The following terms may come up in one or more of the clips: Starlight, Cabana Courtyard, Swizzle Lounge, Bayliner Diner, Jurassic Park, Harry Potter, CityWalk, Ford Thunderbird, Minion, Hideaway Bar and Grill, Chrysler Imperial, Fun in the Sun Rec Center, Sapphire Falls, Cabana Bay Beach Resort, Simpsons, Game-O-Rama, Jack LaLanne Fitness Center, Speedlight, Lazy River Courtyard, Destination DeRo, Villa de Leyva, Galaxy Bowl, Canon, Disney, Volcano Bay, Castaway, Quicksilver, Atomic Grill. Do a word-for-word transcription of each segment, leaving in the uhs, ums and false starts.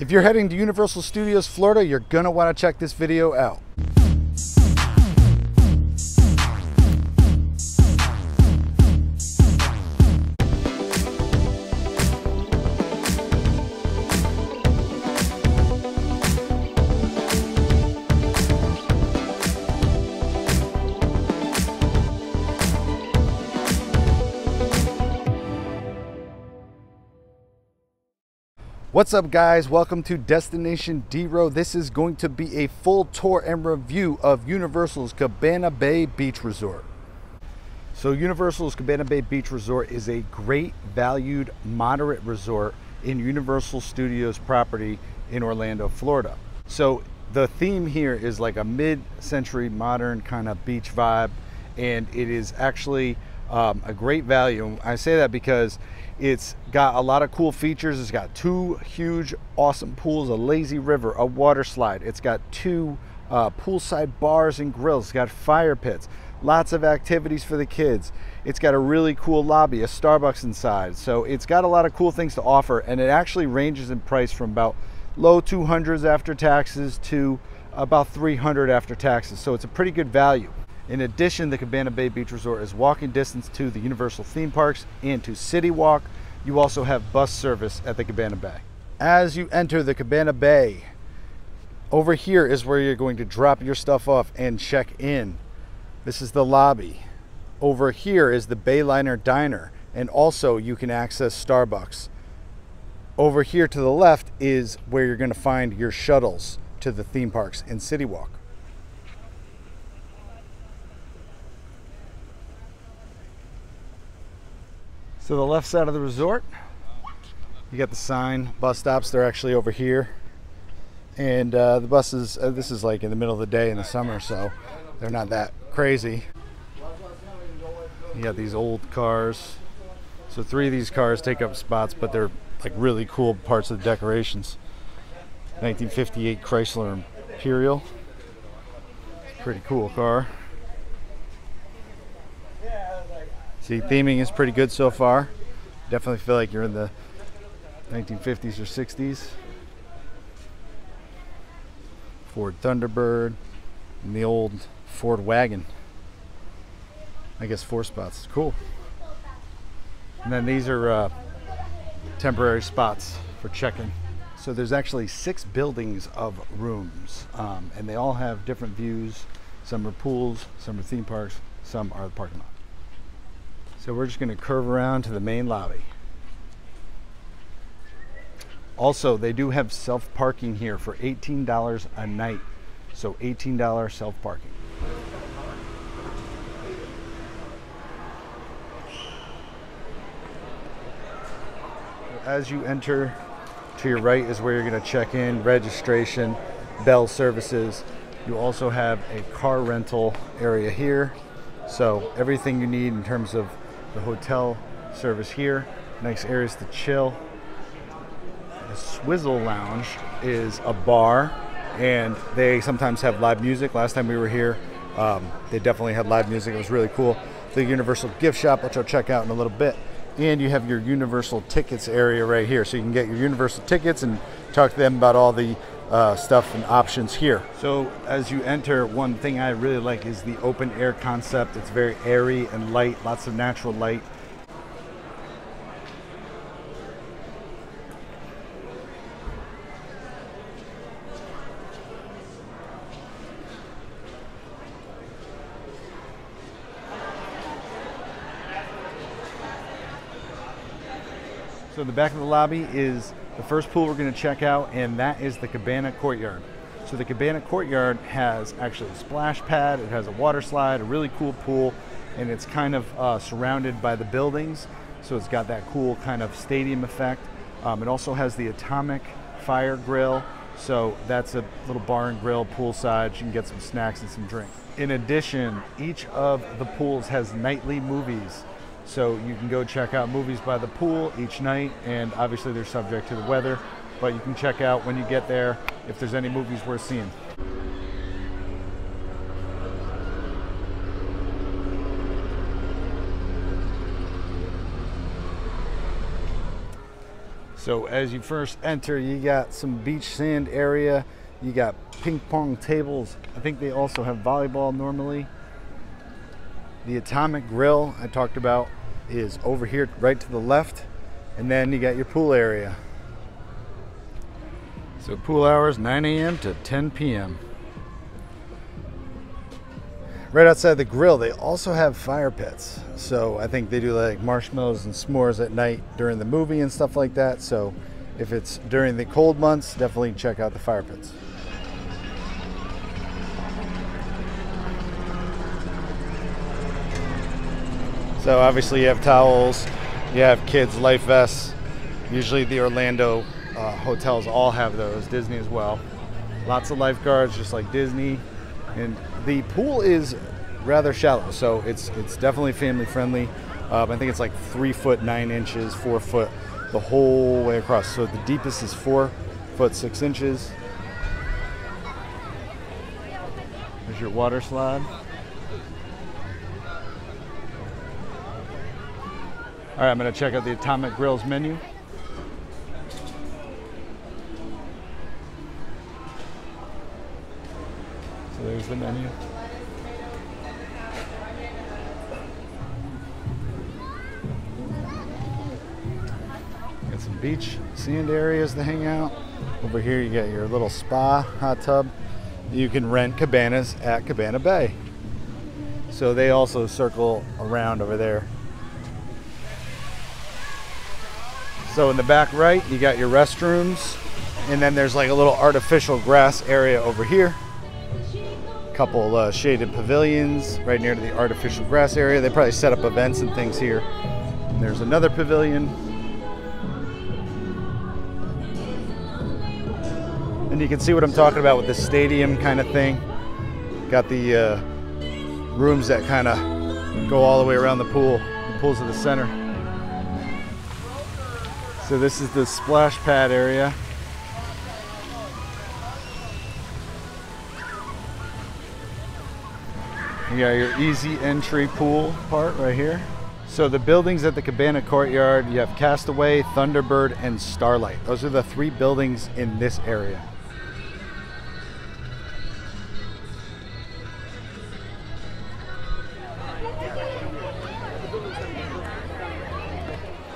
If you're heading to Universal Studios Florida, you're gonna wanna check this video out. What's up guys, welcome to Destination DeRo. This is going to be a full tour and review of Universal's Cabana Bay Beach Resort. So Universal's Cabana Bay Beach Resort is a great valued moderate resort in Universal Studios property in Orlando, Florida. So the theme here is like a mid-century modern kind of beach vibe, and it is actually Um, a great value. And I say that because it's got a lot of cool features. It's got two huge awesome pools, a lazy river, a water slide. It's got two uh, poolside bars and grills. It's got fire pits, lots of activities for the kids. It's got a really cool lobby, a Starbucks inside. So it's got a lot of cool things to offer, and it actually ranges in price from about low two hundreds after taxes to about three hundred after taxes. So it's a pretty good value. In addition, the Cabana Bay Beach Resort is walking distance to the Universal theme parks and to CityWalk. You also have bus service at the Cabana Bay. As you enter the Cabana Bay, over here is where you're going to drop your stuff off and check in. This is the lobby. Over here is the Bayliner Diner, and also you can access Starbucks. Over here to the left is where you're going to find your shuttles to the theme parks and CityWalk. So the left side of the resort, you got the sign, bus stops, they're actually over here. And uh, the buses, uh, this is like in the middle of the day in the summer, so they're not that crazy. You got these old cars. So three of these cars take up spots, but they're like really cool parts of the decorations. nineteen fifty-eight Chrysler Imperial, pretty cool car. See, theming is pretty good so far. Definitely feel like you're in the nineteen fifties or sixties. Ford Thunderbird and the old Ford wagon. I guess four spots, cool. And then these are uh, temporary spots for check-in. So there's actually six buildings of rooms, um, and they all have different views. Some are pools, some are theme parks, some are the parking lot. So we're just gonna curve around to the main lobby. Also, they do have self-parking here for eighteen dollars a night. So eighteen dollars self-parking. As you enter, to your right is where you're gonna check in, registration, bell services. You also have a car rental area here. So everything you need in terms of the hotel service here, nice areas to chill. The Swizzle Lounge is a bar, and they sometimes have live music. Last time we were here, um, they definitely had live music. It was really cool. The Universal Gift Shop, which I'll check out in a little bit. And you have your Universal Tickets area right here. So you can get your Universal Tickets and talk to them about all the Uh, stuff and options here. So as you enter, one thing I really like is the open air concept. It's very airy and light, lots of natural light. So the back of the lobby is the first pool we're going to check out, and that is the Cabana Courtyard. So the Cabana Courtyard has actually a splash pad, it has a water slide, a really cool pool, and it's kind of uh, surrounded by the buildings. So it's got that cool kind of stadium effect. Um, it also has the Atomic Fire Grill. So that's a little bar and grill poolside. You can get some snacks and some drinks. In addition, each of the pools has nightly movies. So you can go check out movies by the pool each night, and obviously they're subject to the weather, but you can check out when you get there if there's any movies worth seeing. So as you first enter, you got some beach sand area. You got ping pong tables. I think they also have volleyball normally. The Atomic Grill I talked about is over here right to the left. And then you got your pool area. So pool hours nine A M to ten P M Right outside the grill, they also have fire pits. So I think they do like marshmallows and s'mores at night during the movie and stuff like that. So if it's during the cold months, definitely check out the fire pits. So obviously you have towels, you have kids' life vests. Usually the Orlando uh, hotels all have those, Disney as well. Lots of lifeguards, just like Disney. And the pool is rather shallow, so it's it's definitely family friendly. Um, I think it's like three foot nine inches, four foot the whole way across. So the deepest is four foot six inches. There's your water slide. All right, I'm gonna check out the Atomic Grill's menu. There's the menu. Got some beach sand areas to hang out. Over here you got your little spa hot tub. You can rent cabanas at Cabana Bay. So they also circle around over there. So in the back right you got your restrooms, and then there's like a little artificial grass area over here. Couple uh, shaded pavilions right near to the artificial grass area. They probably set up events and things here. And there's another pavilion. And you can see what I'm talking about with the stadium kind of thing. Got the uh, rooms that kind of go all the way around the pool. The pool's in the center. So this is the splash pad area. You got your easy entry pool part right here. So the buildings at the Cabana Courtyard, you have Castaway, Thunderbird, and Starlight. Those are the three buildings in this area.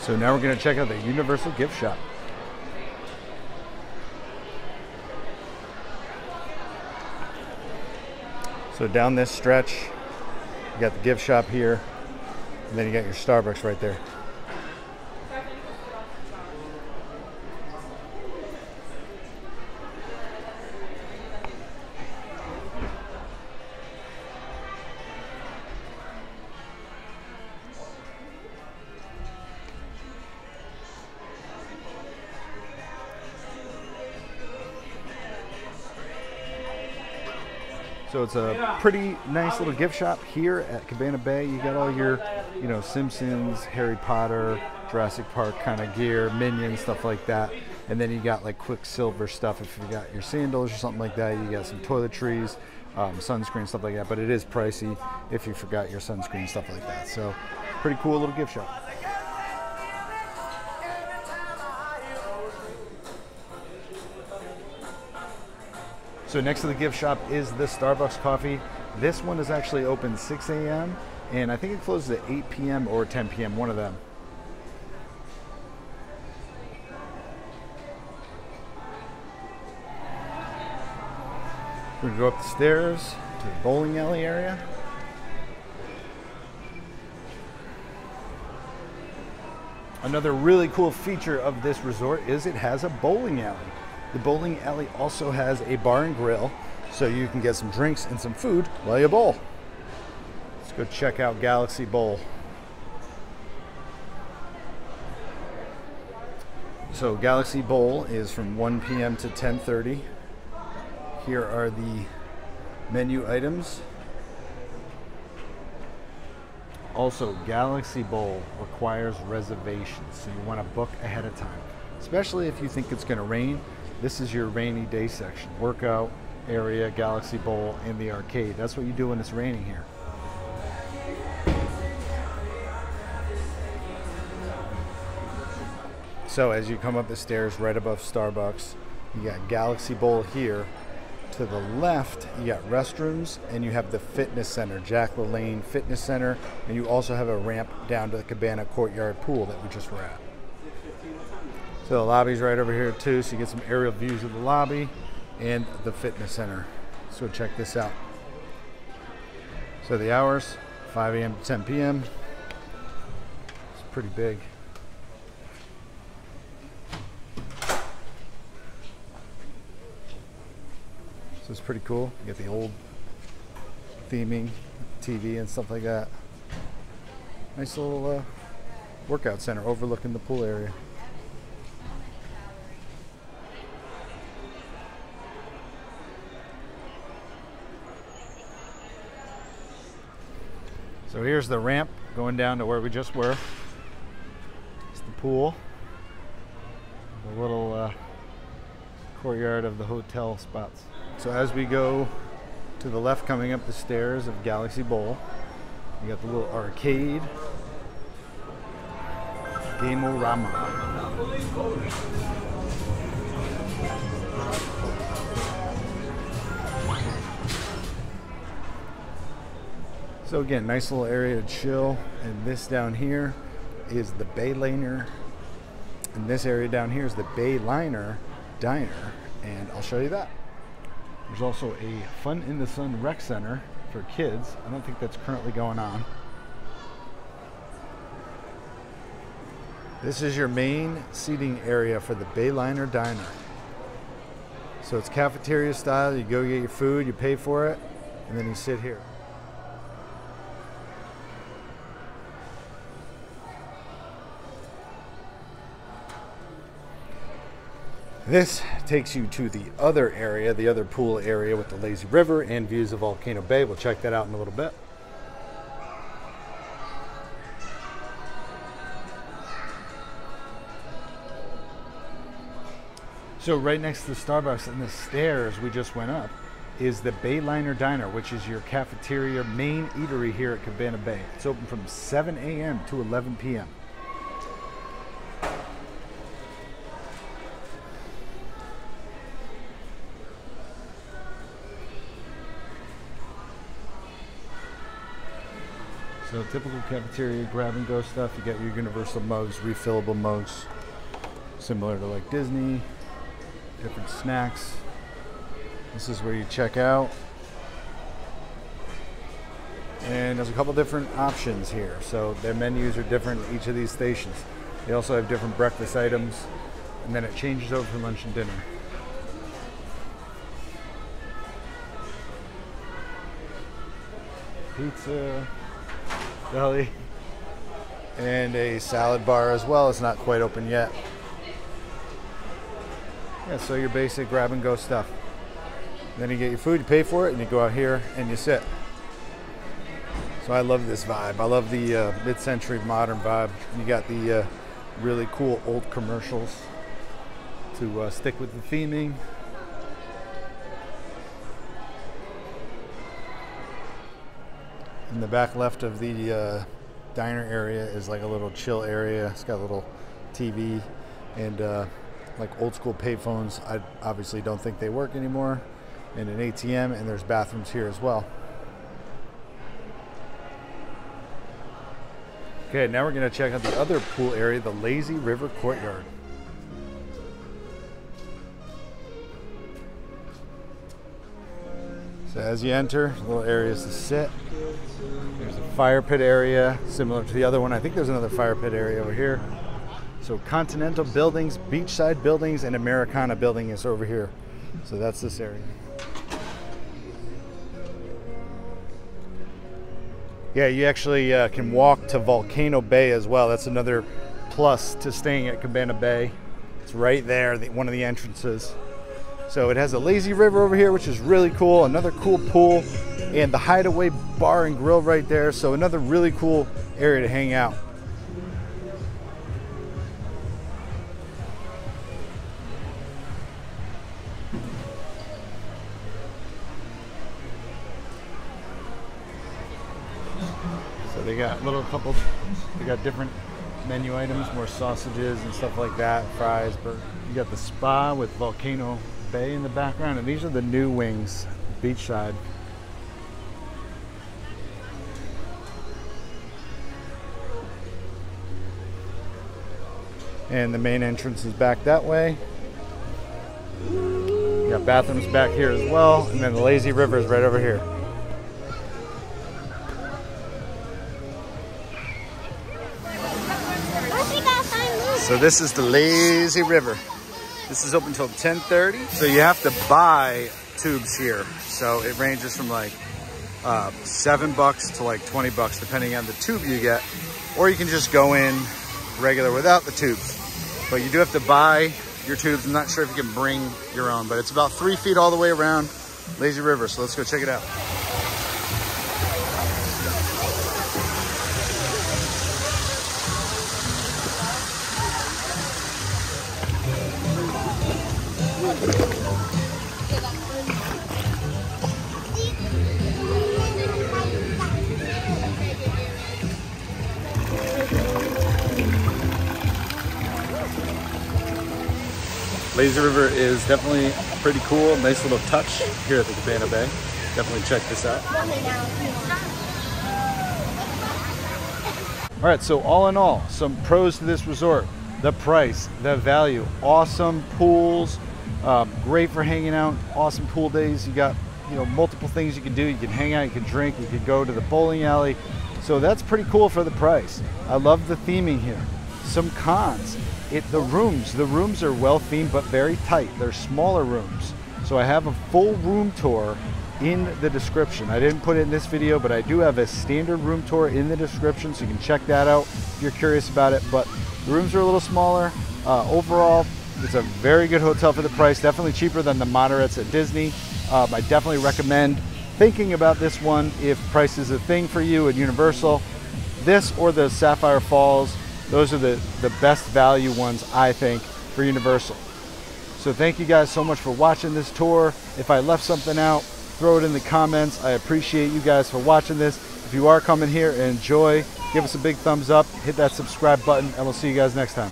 So now we're gonna check out the Universal Gift Shop. So down this stretch, you got the gift shop here, and then you got your Starbucks right there. So it's a pretty nice little gift shop here at Cabana Bay. You got all your, you know, Simpsons, Harry Potter, Jurassic Park kind of gear, Minion, stuff like that. And then you got like Quicksilver stuff if you got your sandals or something like that. You got some toiletries, um, sunscreen, stuff like that. But it is pricey if you forgot your sunscreen, stuff like that. So pretty cool little gift shop. So next to the gift shop is the Starbucks coffee. This one is actually open six A M and I think it closes at eight P M or ten P M, one of them. We're gonna go up the stairs to the bowling alley area. Another really cool feature of this resort is it has a bowling alley. The bowling alley also has a bar and grill, so you can get some drinks and some food while you bowl. Let's go check out Galaxy Bowl. So Galaxy Bowl is from one P M to ten thirty. Here are the menu items. Also, Galaxy Bowl requires reservations, so you want to book ahead of time, especially if you think it's going to rain. This is your rainy day section. Workout area, Galaxy Bowl, and the arcade. That's what you do when it's raining here. So as you come up the stairs right above Starbucks, you got Galaxy Bowl here. To the left, you got restrooms, and you have the fitness center, Jack LaLanne Fitness Center, and you also have a ramp down to the Cabana Courtyard pool that we just were at. So the lobby's right over here too, so you get some aerial views of the lobby and the fitness center. So check this out. So the hours, five A M to ten P M It's pretty big. So it's pretty cool. You get the old theming, T V and stuff like that. Nice little uh, workout center overlooking the pool area. So here's the ramp going down to where we just were. It's the pool. The little uh, courtyard of the hotel spots. So as we go to the left, coming up the stairs of Galaxy Bowl, you got the little arcade, Game-O-Rama. So again, nice little area to chill. And this down here is the Bayliner. And this area down here is the Bayliner Diner. And I'll show you that. There's also a Fun in the Sun Rec Center for kids. I don't think that's currently going on. This is your main seating area for the Bayliner Diner. So it's cafeteria style. You go get your food, you pay for it, and then you sit here. This takes you to the other area, the other pool area with the lazy river and views of Volcano Bay. We'll check that out in a little bit. So right next to the Starbucks and the stairs we just went up is the Bayliner Diner, which is your cafeteria main eatery here at Cabana Bay. It's open from seven A M to eleven P M So typical cafeteria grab-and-go stuff. You get your universal mugs, refillable mugs, similar to like Disney, different snacks. This is where you check out. And there's a couple different options here. So their menus are different at each of these stations. They also have different breakfast items, and then it changes over for lunch and dinner. Pizza. Deli and a salad bar as well. It's not quite open yet. Yeah, so your basic grab and go stuff. Then you get your food, you pay for it, and you go out here and you sit. So I love this vibe. I love the uh, mid-century modern vibe. You got the uh, really cool old commercials to uh, stick with the theming. In the back left of the uh, diner area is like a little chill area. It's got a little T V and uh, like old school payphones. I obviously don't think they work anymore. And an A T M, and there's bathrooms here as well. Okay, now we're gonna check out the other pool area, the Lazy River Courtyard. So as you enter, little areas to sit. There's a fire pit area similar to the other one. I think there's another fire pit area over here. So continental buildings, beachside buildings, and Americana building is over here. So that's this area. Yeah, you actually uh, can walk to Volcano Bay as well. That's another plus to staying at Cabana Bay. It's right there, the, one of the entrances. So it has a lazy river over here, which is really cool. Another cool pool, and the Hideaway Bar and Grill right there. So another really cool area to hang out. So they got little couple, they got different menu items, more sausages and stuff like that, fries. But you got the spa with Volcano Bay in the background, and these are the new wings, beachside. And the main entrance is back that way. You got bathrooms back here as well, and then the Lazy River is right over here. So this is the Lazy River. This is open until ten thirty. So you have to buy tubes here. So it ranges from like uh, seven bucks to like twenty bucks, depending on the tube you get. Or you can just go in regular without the tubes. But you do have to buy your tubes. I'm not sure if you can bring your own, but it's about three feet all the way around Lazy River. So let's go check it out. Lazy River is definitely pretty cool. Nice little touch here at the Cabana Bay. Definitely check this out. All right, so all in all, some pros to this resort. The price, the value, awesome pools, uh, great for hanging out, awesome pool days. You got, you know, multiple things you can do. You can hang out, you can drink, you can go to the bowling alley. So that's pretty cool for the price. I love the theming here. Some cons. It, the rooms, the rooms are well themed, but very tight. They're smaller rooms. So I have a full room tour in the description. I didn't put it in this video, but I do have a standard room tour in the description, so you can check that out if you're curious about it. But the rooms are a little smaller. Uh, overall, it's a very good hotel for the price. Definitely cheaper than the Moderates at Disney. Um, I definitely recommend thinking about this one if price is a thing for you at Universal. This or the Sapphire Falls. Those are the, the best value ones, I think, for Universal. So thank you guys so much for watching this tour. If I left something out, throw it in the comments. I appreciate you guys for watching this. If you are coming here and enjoy, give us a big thumbs up, hit that subscribe button, and we'll see you guys next time.